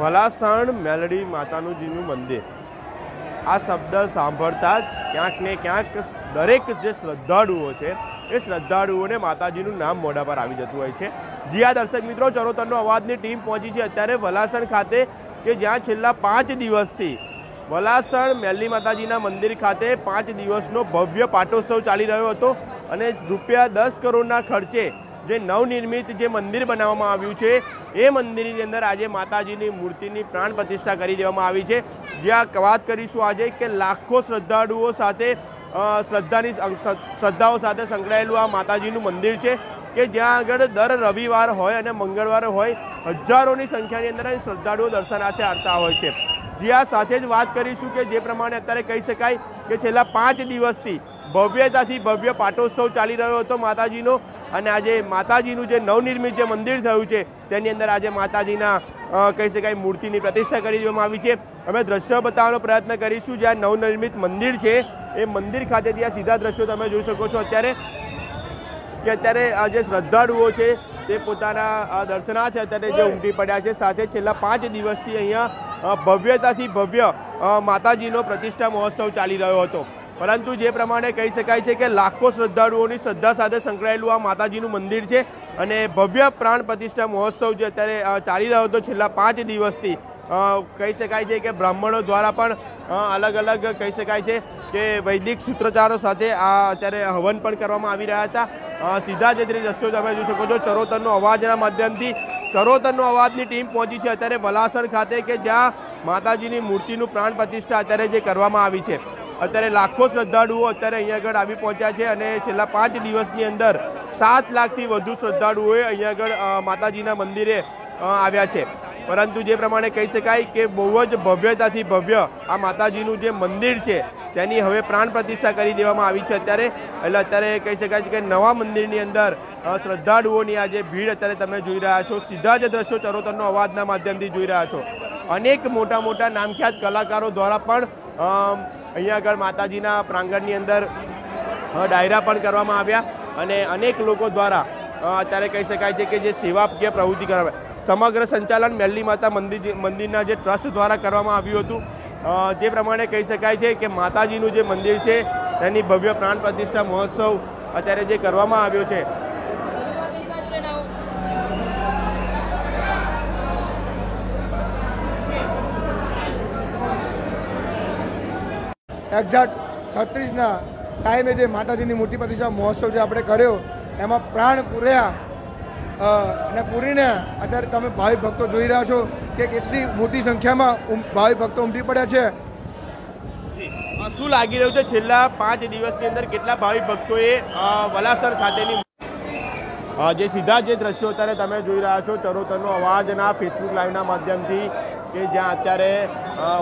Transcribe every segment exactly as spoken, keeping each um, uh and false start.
वलासण melody मातानु जीनु मंदिर आ शब्द सांभळता क्यांक ने क्यांक दरेक जे श्रद्धाळुओ छे ए श्रद्धाळुओने माताजीनुं नाम मोढा पर आवी जतुं होय छे। जी आ दर्शक मित्रों, चरोतरनो अवाजनी टीम पहोंची छे अत्यारे वलासण खाते के ज्यां छेल्ला पांच दिवसथी वलासण मेलडी माताजीना मंदिर खाते पांच दिवसनो भव्य पाटोत्सव चाली रह्यो हतो अने रूपिया दस करोड़ना खर्चे जे नवनिर्मित जे मंदिर बनाववामां आव्युं छे ए मंदिरनी अंदर आजे माताजीनी मूर्तिनी प्राण प्रतिष्ठा करी देवामां आवी छे। ज्यां वात करीशुं आजे के लाखों श्रद्धाळुओ साथे श्रद्धानी श्रद्धाओ साथे संकळायेलुं आ माताजीनुं मंदिर छे के ज्यां आगळ दर रविवार होय अने मंगळवार होय हजारोनी संख्यानी अंदर श्रद्धाळुओ दर्शनार्थे आवता होय छे। जी आ साथे ज वात करीशुं के जे प्रमाणे अत्यारे कही शकाय के छेल्ला पांच दिवसथी भव्यताथी भव्य पाटोत्सव चाली रह्यो हतो माताजीनो અને આજે માતાજીનું જે નવનિર્મિત જે મંદિર થયું છે તેની અંદર આજે માતાજીના કહી શકાય મૂર્તિની પ્રતિષ્ઠા કરી દેવામાં આવી છે। અમે દ્રશ્ય બતાવવાનો પ્રયત્ન કરીશું જ્યાં નવનિર્મિત મંદિર છે એ મંદિર ખાતેથી આ સીધા દ્રશ્યો તમે જોઈ શકો છો અત્યારે કે અત્યારે આ જે શ્રદ્ધાળુઓ છે તે પોતાના દર્શનાર્થે અત્યારે જે ઉમટી પડ્યા છે સાથે છેલ્લા પાંચ દિવસથી અહીંયા ભવ્યતાથી ભવ્ય માતાજીનો પ્રતિષ્ઠા મહોત્સવ ચાલી રહ્યો હતો। परंतु जे प्रमाणे कही शकाय छे के लाखों श्रद्धाळुओं की श्रद्धा साथे संकळायेलुं आ माताजीनुं मंदिर छे अने भव्य प्राण प्रतिष्ठा महोत्सव जे अत्यारे चाली रह्यो हतो छेल्ला पांच दिवसथी कही शकाय छे के ब्राह्मणों द्वारा पण अलग अलग कही शकाय छे के वैदिक सूत्रोच्चारो साथे आ अत्यारे हवन पण करवामां आवी रह्या हता। सीधा ज दृश्यो तमे जोई शको छो चरोतरनो अवाजना माध्यमथी। चरोतरनो अवाजनी टीम पहोंची छे अत्यारे वलासण खाते के ज्यां माताजीनी मूर्तिनुं प्राण प्रतिष्ठा अत्यारे जे करवामां आवी छे। अत्यारे लाखों श्रद्धाळुओ अत्यारे अहींया आगळ आवी पहोंच्या छे अने छेल्ला पांच दिवसनी अंदर सात लाखथी वधु श्रद्धाळुओए अहींया आगळ माताजीना मंदिरे आव्या छे। परंतु जे प्रमाणे कही शकाय के बहु ज भव्यताथी भव्य आ माताजीनुं जे मंदिर छे तेनी हवे प्राण प्रतिष्ठा करी देवामां आवी छे। अत्यारे एटले अत्यारे कही शकाय छे के नवा मंदिरनी अंदर श्रद्धाळुओनी आ जे भीड अत्यारे तमे जोई रह्या छो। सीधा ज दृश्यो चरोतरनो अवाजना माध्यमथी जोई रह्या छो। अनेक मोटा मोटा नामख्यात कलाकारों द्वारा पण अहीं आगळ माताजीना प्रांगणनी अंदर डायरा पण करवामां आव्या अने अनेक लोको द्वारा अत्यारे कही शकाय छे के जे सेवाकीय प्रवृत्ति करावे। समग्र संचालन मेलडी माता मंदिर मंदिरना जे ट्रस्ट द्वारा करवामां आव्युं हतुं। जे प्रमाणे कही शकाय छे के माताजीनुं जे मंदिर छे तेनी भव्य प्राण प्रतिष्ठा महोत्सव अत्यारे जे करवामां आव्यो छे एक्जेक्ट छत्रीस ना टाइमे जो माताजी की मूर्ति प्रतिष्ठा महोत्सव जो आपणे कर्यो एमां प्राण पूर्या अने पूरीने अत्यारे तमे भाविक भक्तो जोई रह्या छो के केटली मोटी संख्या में भाविक भक्तो उमटी पड्या छे। शुं लागी रह्युं छे छेल्ला पांच दिवसनी अंदर केटला भाविक भक्तोए वलासण खातेनी जे सीधा जे दृश्यो अत्यारे तमे जोई रह्या छो चरोतरनो अवाजना फेसबुक लाइवना माध्यमथी के ज्यां अत्यारे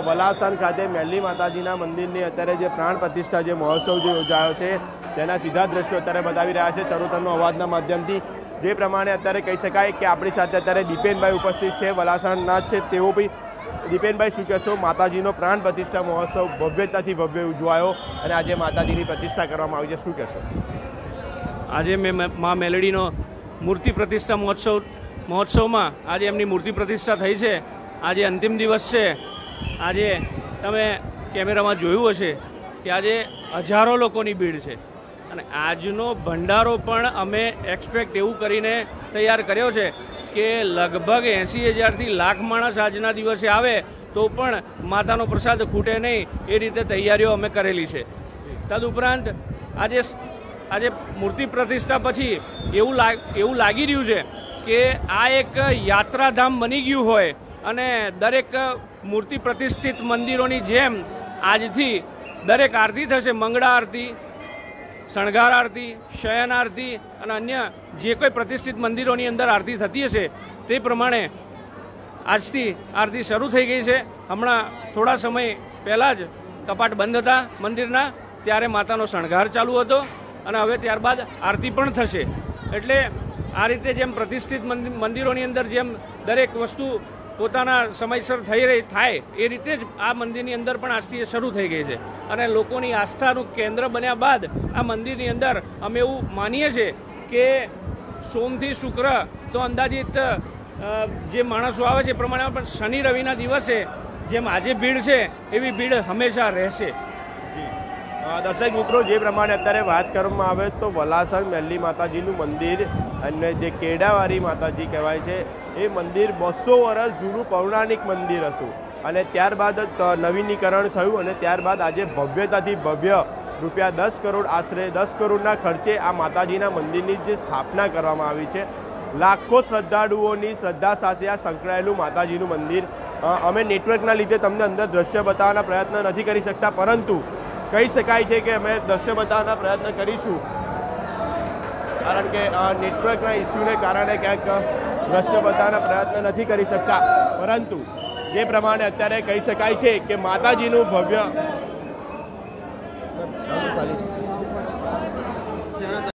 वलासण खाते मेलडी माताजीना मंदिरनी अत्यारे जे प्राण प्रतिष्ठा जे महोत्सव जो योजायो छे तेना सीधा दृश्यो अत्यारे बतावी रह्या छे चरोतरनो अवाजना माध्यमथी। जे प्रमाणे अत्यारे कही शकाय के आपणी साथे अत्यारे दीपेनभाई उपस्थित छे वलासणना छे तेओ भी। दीपेनभाई शुं कहेशो? माताजीनो प्राण प्रतिष्ठा महोत्सव भव्यताथी भव्य उजवायो अने आजे माताजीनी प्रतिष्ठा करवामां आवी छे, शुं कहेशो? आजे मे मां मेलडीनो मूर्ति प्रतिष्ठा महोत्सव महोत्सवमां आजे एमनी मूर्ति प्रतिष्ठा थई छे। આજે અંતિમ દિવસ છે। આજે તમે કેમેરામાં જોયું હશે કે આજે હજારો લોકોની ભીડ છે અને આજનો ભંડારો પણ અમે એક્સપેક્ટ એવું કરીને તૈયાર કર્યો છે કે લગભગ એંસી હજારથી લાખ માણસ આજના દિવસે આવે તો પણ માતાનો પ્રસાદ ખૂટે નહીં એ રીતે તૈયારીઓ અમે કરેલી છે। તદઉપરાંત આજે આજે મૂર્તિ પ્રતિષ્ઠા પછી એવું લાગ એવું લાગી રહ્યું છે કે આ એક યાત્રાધામ બની ગયું હોય અને દરેક મૂર્તિ પ્રતિષ્ઠિત મંદિરોની જેમ આજથી દરેક આરતી થશે। મંગળા આરતી, શણગાર આરતી, શયન આરતી અને અન્ય જે કોઈ પ્રતિષ્ઠિત મંદિરોની અંદર આરતી થતી હશે તે પ્રમાણે આજથી આરતી શરૂ થઈ ગઈ છે। હમણાં થોડા સમય પહેલાં જ કપાટ બંધ હતા મંદિરના, ત્યારે માતાનો શણગાર ચાલુ હતો અને હવે ત્યારબાદ આરતી પણ થશે। એટલે આ રીતે જેમ પ્રતિષ્ઠિત મંદિરોની અંદર જેમ દરેક વસ્તુ પોતાના સમયસર થઈ રહી થાય એ રીતે જ આ મંદિરની અંદર પણ આરતી શરૂ થઈ ગઈ છે અને લોકોની આસ્થાનું કેન્દ્ર બન્યા બાદ આ મંદિરની અંદર અમે એવું માનીએ છીએ કે સોમથી શુક્ર તો અંદાજિત જે માણસો આવે છે એ પ્રમાણે પણ શનિ રવિના દિવસે જેમ આજે ભીડ છે એવી ભીડ હંમેશા રહેશે. જી દર્શક મિત્રો, જે પ્રમાણે અત્યારે વાત કરવામાં આવે તો વલાસણ મેલડી માતાજીનું મંદિર અને જે કેડાવારી માતાજી કહેવાય છે એ મંદિર બસો વર્ષ જૂનું પૌરાણિક મંદિર હતું અને ત્યારબાદ નવીનીકરણ થયું અને ત્યારબાદ આજે ભવ્યતાથી ભવ્ય રૂપિયા દસ કરોડ આશરે દસ કરોડના ખર્ચે આ માતાજીના મંદિરની જે સ્થાપના કરવામાં આવી છે. લાખો શ્રદ્ધાળુઓની શ્રદ્ધા સાથે આ સંકળાયેલું માતાજીનું મંદિર. અમે નેટવર્કના લીધે તમને અંદર દ્રશ્ય બતાવવાના પ્રયત્ન નથી કરી શકતા, પરંતુ કહી શકાય છે કે અમે દ્રશ્ય બતાવવાના પ્રયત્ન કરીશું, કારણ કે નેટવર્કના ઇસ્યુને કારણે ક્યાંક દ્રશ્ય બતાવવાના પ્રયત્ન નથી કરી શકતા. પરંતુ જે પ્રમાણે અત્યારે કહી શકાય છે કે માતાજીનું ભવ્ય